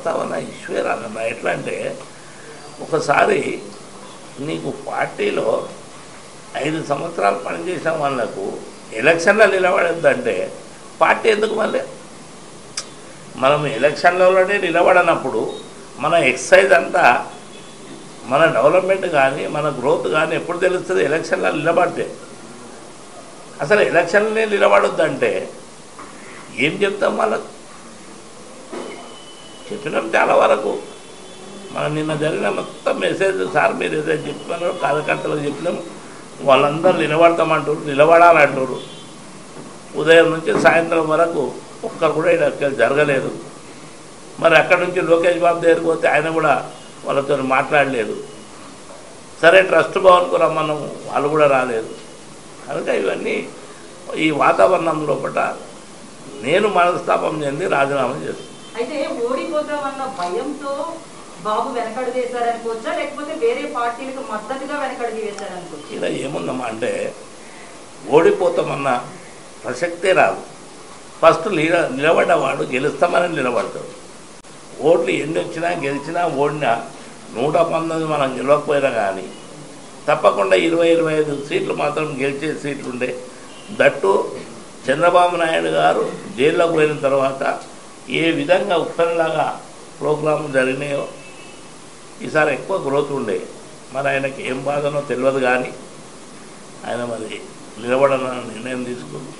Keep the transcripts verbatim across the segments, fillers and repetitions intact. ప్రస్తావన ఇష్యూ రాదన్న. ఎట్లా అంటే ఒకసారి నీకు పార్టీలో ఐదు సంవత్సరాలు పనిచేసిన వాళ్ళకు ఎలక్షన్లో నిలబడద్దంటే పార్టీ ఎందుకు మళ్ళీ మనం ఎలక్షన్లలోనే నిలబడనప్పుడు మన ఎక్సైజ్ అంతా మన డెవలప్మెంట్ కానీ మన గ్రోత్ కానీ ఎప్పుడు తెలుస్తుంది ఎలక్షన్లో నిలబడితే. అసలు ఎలక్షన్లనే నిలబడొద్దంటే ఏం చెప్తాం వాళ్ళకు? చెప్పినాం చాలా వరకు. మనం నిన్న జరిగిన మొత్తం మెసేజ్ సార్ మీరు ఏదైతే చెప్పినారో కార్యకర్తలకు చెప్పినాం. వాళ్ళందరూ నిలబడతామంటారు, నిలబడాలంటారు. ఉదయం నుంచి సాయంత్రం వరకు ఒక్కరు కూడా ఇక్కడ జరగలేదు. మరి అక్కడి నుంచి లోకేష్ బాబు దగ్గరికి పోతే ఆయన కూడా వాళ్ళతో మాట్లాడలేదు. సరే ట్రస్ట్ భవన్కు రమ్మన్నాము, వాళ్ళు కూడా రాలేదు. కనుక ఇవన్నీ ఈ వాతావరణం లోపల నేను మనస్తాపం చెంది రాజీనామా చేస్తాను. అయితే ఓడిపోతామన్న భయంతో బాబు వెనకడుగు వేశారనుకోవచ్చా, లేకపోతే వేరే పార్టీలకు మద్దతుగా వెనకడుగు వేశారనుకోవచ్చు? ఇలా ఏముందమ్మా అంటే ఓడిపోతామన్న ప్రసక్తే రాదు. ఫస్ట్ నిల నిలబడ్డవాడు గెలుస్తామని నిలబడతాడు. ఓట్లు ఎన్ని వచ్చినా గెలిచినా ఓడినా నూట పంతొమ్మిది మనం గెలవకపోయినా కానీ తప్పకుండా ఇరవై ఇరవై ఐదు సీట్లు మాత్రం గెలిచే సీట్లు ఉండే. దట్టు చంద్రబాబు నాయుడు గారు జైల్లోకి పోయిన తర్వాత ఏ విధంగా ఉప్పనలాగా ప్రోగ్రాం జరిగినాయో ఈసారి ఎక్కువ గ్రోత్ ఉండే. మరి ఆయనకి ఏం బాధనో తెలియదు కానీ ఆయన మరి నిలబడాలన్న నిర్ణయం తీసుకుంది.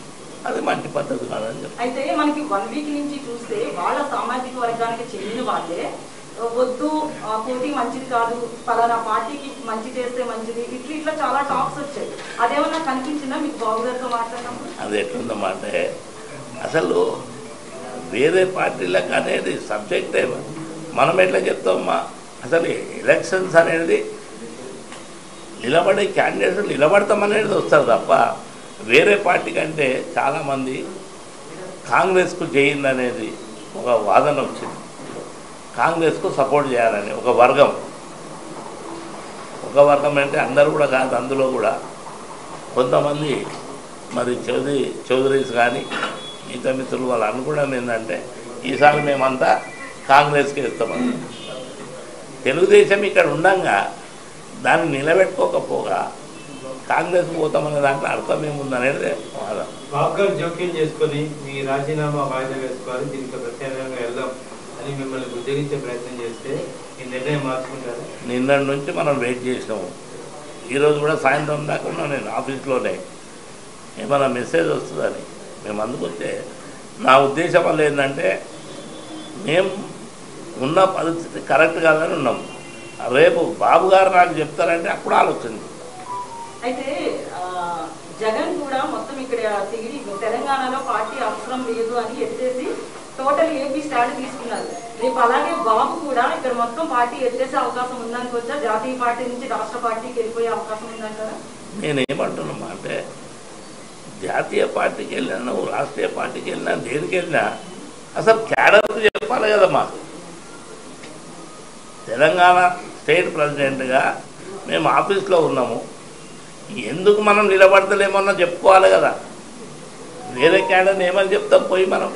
అది మంచి పద్ధతి కాదని చెప్పి అయితే మనకి వన్ వీక్ నుంచి చూస్తే వాళ్ళ సామాజిక వర్గానికి చెందిన వాళ్ళే వద్దు, ఆ పోటీ మంచిది కాదు, పలానా పార్టీకి మంచి చేస్తే మంచిది, ఇట్లా ఇట్లా చాలా టాక్స్ వచ్చాయి. అదేమన్నా కనిపించిందా మీకు బాబుగారితో మాట్లాడినప్పుడు? అది ఎట్లుందమ్మా అంటే అసలు వేరే పార్టీలకు అనేది సబ్జెక్టే. మనం ఎట్లా చెప్తామమ్మా అసలు ఎలక్షన్స్ అనేది నిలబడే క్యాండిడేట్లు నిలబడతామనేది వస్తారు తప్ప వేరే పార్టీ కంటే చాలామంది కాంగ్రెస్కు చేయిందనేది ఒక వాదన వచ్చింది. కాంగ్రెస్కు సపోర్ట్ చేయాలని ఒక వర్గం ఒక వర్గం అంటే అందరూ కూడా కాదు, అందులో కూడా కొంతమంది మరి చౌదరి చౌదరీస్ కానీ మిగతా మిత్రులు వాళ్ళు అనుకోవడం ఏంటంటే ఈసారి మేమంతా కాంగ్రెస్కి ఇస్తామని. తెలుగుదేశం ఇక్కడ ఉండగా దాన్ని నిలబెట్టుకోకపోగా కాంగ్రెస్ పోతామనే దాంట్లో అర్థం ఏముందనేది వాదం. బాబు గారు జోక్యం చేసుకొని మీ రాజీనామా వాయిదా వేసుకోవాలి, దీనికి ప్రత్యేకంగా వెళ్దాం అని మిమ్మల్ని ఉద్యోగించే ప్రయత్నం చేస్తే ఈ నిర్ణయం మార్చుకుంటారు. నిన్న నుంచి మనం వెయిట్ చేసినాము. ఈరోజు కూడా సాయంత్రం దాకా నేను ఆఫీస్లోనే ఏమైనా మెసేజ్ వస్తుందని మేము అందుకొస్తే నా ఉద్దేశం వల్ల ఏంటంటే మేము ఉన్న పరిస్థితి కరెక్ట్ కాదని ఉన్నాము. రేపు బాబు గారు నాకు చెప్తారంటే అప్పుడు ఆలోచించింది. అయితే జగన్ కూడా మొత్తం ఇక్కడ తిరిగి తెలంగాణలో పార్టీ అవసరం లేదు అని ఎత్తేసి టోటల్ ఏపీ స్టాండ్ తీసుకున్నారు. రేపు అలాగే బాబు కూడా ఇక్కడ మొత్తం పార్టీ ఎత్తేసే అవకాశం ఉందనుకోవచ్చా? జాతీయ పార్టీ నుంచి రాష్ట్ర పార్టీకి వెళ్ళిపోయే అవకాశం ఉందంటారా? నేనేమంటున్నామా అంటే జాతీయ పార్టీకి వెళ్ళినా నువ్వు రాష్ట్రీయ పార్టీకి వెళ్ళినా దేనికి వెళ్ళినా అసలు క్యాడర్కి చెప్పాలి కదమ్మా. తెలంగాణ స్టేట్ ప్రెసిడెంట్గా మేము ఆఫీస్లో ఉన్నాము, ఎందుకు మనం నిలబడతలేమన్నా చెప్పుకోవాలి కదా. వేరే క్యాడర్ని ఏమని చెప్తాం పోయి మనం?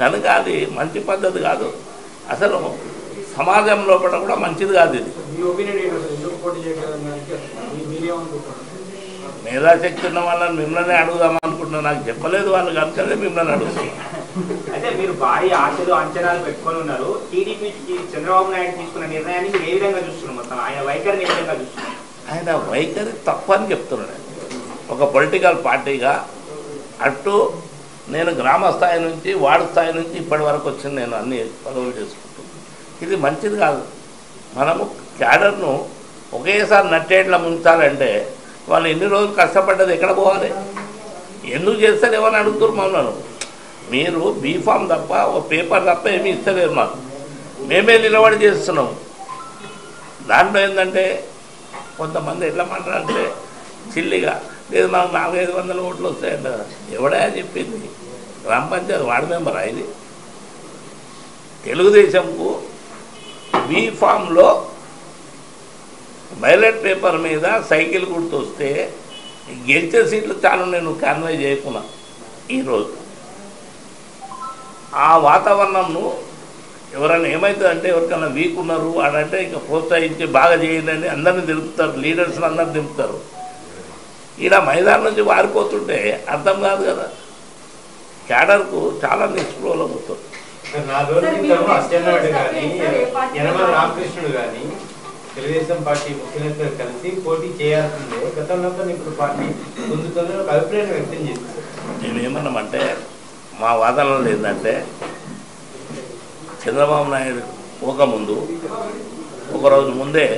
కనుక అది మంచి పద్ధతి కాదు, అసలు సమాజం లోపల కూడా మంచిది కాదు ఇది. మేధాశక్తి ఉన్న వాళ్ళని మిమ్మల్ని అడుగుదామా అనుకుంటున్నా, నాకు చెప్పలేదు వాళ్ళు కనుక మిమ్మల్ని అడుగుతాం. అయితే మీరు భారీ ఆశలు అంచనాలు పెట్టుకొని ఉన్నారు. టీడీపీ చంద్రబాబు నాయుడు తీసుకున్న నిర్ణయాన్ని మీరు ఏ విధంగా చూస్తున్నారు? మొత్తం ఆయన వైఖరిని ఏ విధంగా చూస్తున్నారు? ఆయన వైఖరి తప్పు అని చెప్తున్నాడు. ఒక పొలిటికల్ పార్టీగా అటు నేను గ్రామ స్థాయి నుంచి వార్డు స్థాయి నుంచి ఇప్పటి వరకు వచ్చింది నేను అన్ని పదవులు చేసుకుంటాను. ఇది మంచిది కాదు. మనము క్యాడర్ను ఒకేసారి నట్టేట్ల ముంచాలంటే వాళ్ళు ఎన్ని రోజులు కష్టపడ్డది ఎక్కడ పోవాలి? ఎందుకు చేస్తారు ఏమని అడుగుతారు మమ్మల్ని. మీరు బీఫామ్ తప్ప ఒక పేపర్ తప్ప ఏమీ ఇస్తలేరు మాకు. మేమే నిలబడి చేస్తున్నాము. దాంట్లో ఏంటంటే కొంతమంది ఎట్లా మాట్లాడితే చిల్లిగా లేదు మాకు నాలుగైదు వందల ఓట్లు వస్తాయంట. ఎవడా చెప్పింది? గ్రామ పంచాయతీ వార్డు మెంబరా ఇది? తెలుగుదేశంకు బీఫామ్లో బైలెట్ పేపర్ మీద సైకిల్ గుర్తు వస్తే గెలిచే సీట్లు తాను నేను కన్వే చేయకున్నా. ఈరోజు ఆ వాతావరణంను ఎవరైనా ఏమైతుందంటే ఎవరికన్నా వీక్ ఉన్నారు అనంటే ఇంకా ప్రోత్సహించి బాగా చేయండి అందరిని దింపుతారు, లీడర్స్ అందరిని దింపుతారు. ఇలా మైదానం నుంచి వారిపోతుంటే అర్థం కాదు కదా, క్యాడర్కు చాలా నిస్పృహలో పోతుంది. రామకృష్ణుడు కానీ తెలుగుదేశం పార్టీ ముఖ్య నేతలు కలిసి పోటీ చేయాల్సిందే, గతంలో ఇప్పుడు పార్టీ పొందుతుంది ఒక అభిప్రాయం వ్యక్తం చేస్తారు. నేనేమన్నామంటే మా వాదనలో ఏంటంటే చంద్రబాబు నాయుడు పోకముందు ఒకరోజు ముందే